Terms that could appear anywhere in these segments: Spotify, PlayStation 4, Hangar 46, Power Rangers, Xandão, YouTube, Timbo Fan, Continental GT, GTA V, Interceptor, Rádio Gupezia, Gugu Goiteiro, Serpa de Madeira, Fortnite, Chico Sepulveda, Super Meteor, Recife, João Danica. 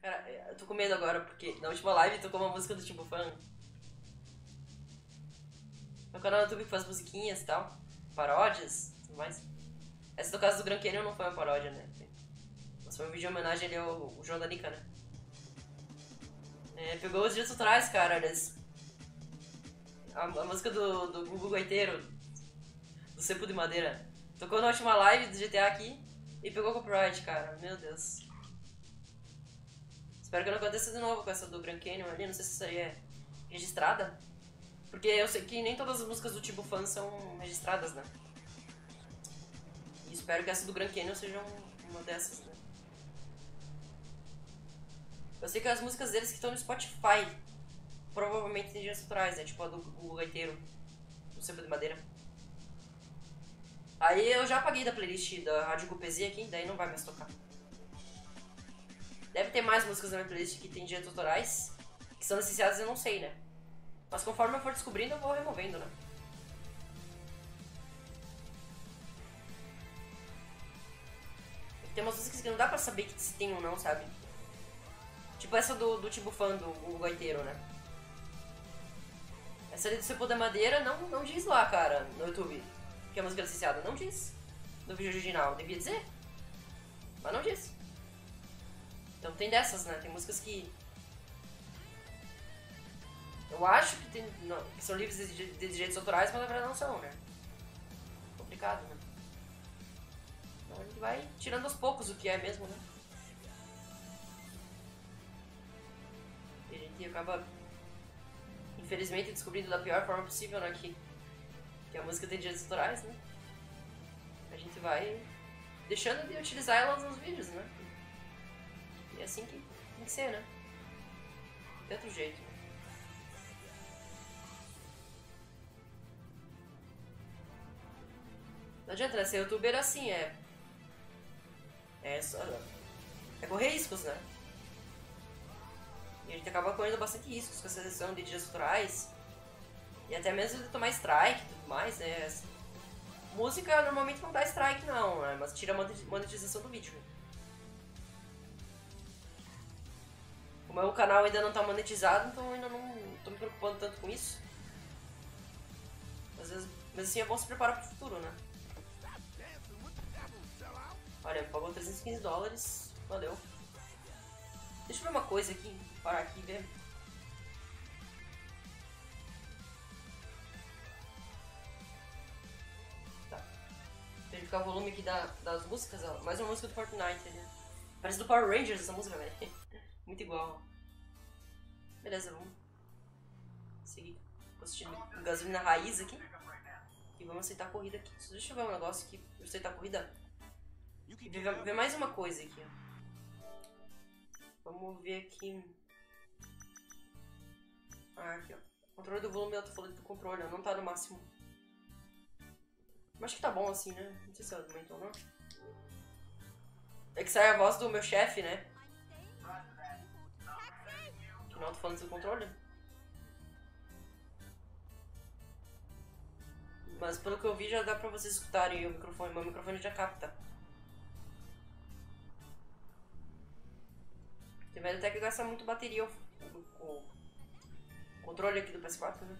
Cara, eu tô com medo agora, porque na última live tocou uma música do Timbo Fan. Meu canal no YouTube que faz musiquinhas e tal, paródias e tudo mais. Essa do caso do Gran Canyon não foi uma paródia, né? Mas foi um vídeo de homenagem ali ao João Danica, né? É, pegou os dias atrás, cara, eles... A música do Gugu Goiteiro, do Serpa de Madeira, tocou na última live do GTA aqui e pegou copyright, cara, meu Deus. Espero que não aconteça de novo com essa do Gran Canyon ali, não sei se isso aí é registrada. Porque eu sei que nem todas as músicas do Timbo Fan são registradas, né? E espero que essa do Gran Canyon seja uma dessas, né? Eu sei que as músicas deles que estão no Spotify provavelmente tem dias autorais, né? Tipo a do Gugu Goiteiro, do Serpa de Madeira. Aí eu já apaguei da playlist da Rádio Gupezia aqui, daí não vai mais tocar. Deve ter mais músicas na minha playlist que tem direitos autorais, que são licenciadas eu não sei, né? Mas conforme eu for descobrindo, eu vou removendo, né? Tem umas músicas que não dá pra saber que se tem ou não, sabe? Tipo essa do Timbo Fan, do Gugu Goiteiro, né? Essa ali do Serpa de Madeira não diz lá, cara, no YouTube, que é música licenciada. Não diz no vídeo original. Devia dizer, mas não diz. Então tem dessas, né? Tem músicas que... eu acho que, que são livres de direitos autorais, mas na verdade não são, né? Complicado, né? Então a gente vai tirando aos poucos o que é mesmo, né? E a gente acaba, infelizmente, descobrindo da pior forma possível, né? Que a música tem direitos autorais, né? A gente vai deixando de utilizar ela nos vídeos, né? E é assim que tem que ser, né? De outro jeito. Não adianta, né? Ser youtuber assim é correr riscos, né? E a gente acaba correndo bastante riscos com essa sessão de direitos autorais. E até mesmo de tomar strike e tudo mais, né? Música normalmente não dá strike não, né? Mas tira a monetização do vídeo. O meu canal ainda não tá monetizado, então eu ainda não tô me preocupando tanto com isso. Às vezes, mas assim é bom se preparar pro futuro, né? Olha, pagou $315, valeu. Deixa eu ver uma coisa aqui, parar aqui e ver. Tá. Verificar o volume aqui das músicas, ó. Mais uma música do Fortnite, né? Parece do Power Rangers essa música, velho. Muito igual. Beleza, vamos seguir assistindo gasolina raiz aqui. E vamos aceitar a corrida aqui. Só deixa eu ver um negócio aqui. Eu aceitar a corrida. Ver mais uma coisa aqui, ó. Vamos ver aqui. Ah, aqui, ó. Controle do volume alto, falando do controle, ó. Não tá no máximo. Mas acho que tá bom assim, né? Não sei se ela aumentou ou não. É que sai a voz do meu chefe, né? Que não tô falando do controle. Mas pelo que eu vi já dá pra vocês escutarem o microfone. Meu microfone já capta. Você vai até que gasta muito bateria o controle aqui do PS4, né?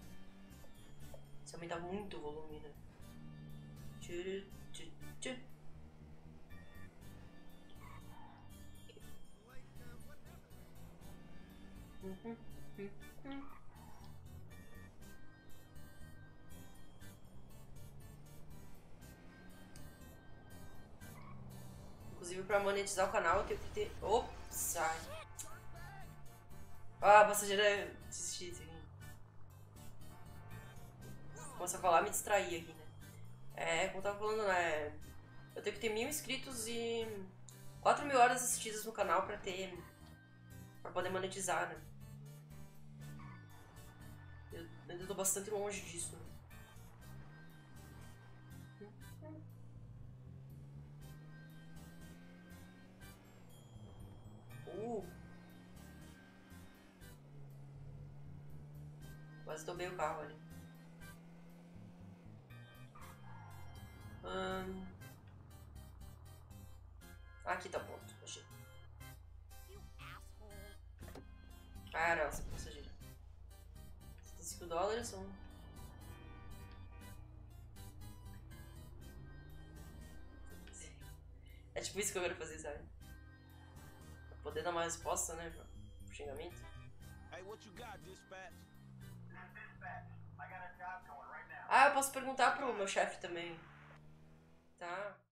Isso aumenta muito o volume, né? Inclusive, pra monetizar o canal, eu tenho que ter... Ops! Ai. Ah, a passageira desistiu de mim. Começa a falar, me distraí aqui, né? É, como eu tava falando, né? Eu tenho que ter 1000 inscritos e 4000 horas assistidas no canal pra poder monetizar, né? Eu ainda tô bastante longe disso, né? Quase tomei o carro ali. Aqui tá pronto, achei. Cara, essa passageira. 75 dólares são... É tipo isso que eu quero fazer, sabe? Pra poder dar uma resposta, né? Pro xingamento. Ah, eu posso perguntar pro meu chefe também. Tá.